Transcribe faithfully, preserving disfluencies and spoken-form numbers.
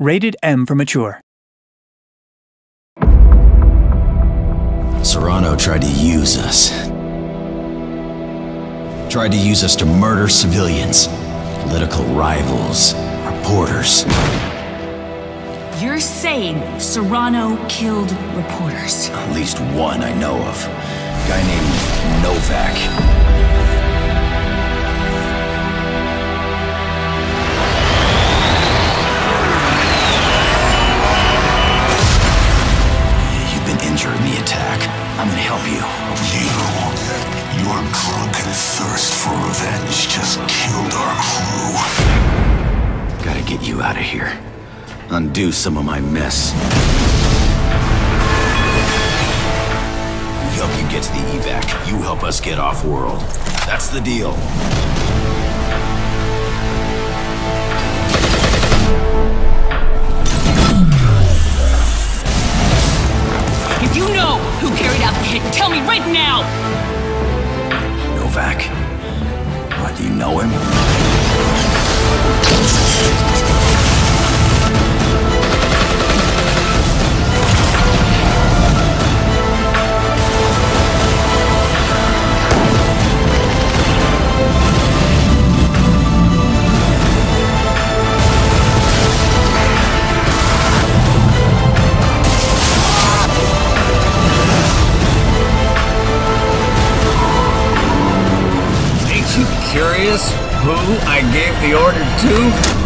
Rated M for Mature. Serrano tried to use us. Tried to use us to murder civilians, political rivals, reporters. You're saying Serrano killed reporters? At least one I know of. A guy named Novak. I'm gonna help you. You, your drunken thirst for revenge just killed our crew. Gotta get you out of here. Undo some of my mess. We help you get to the evac. You help us get off world. That's the deal. If you know who carried out the hit, tell me right now! Novak? Why, do you know him? Curious who I gave the order to?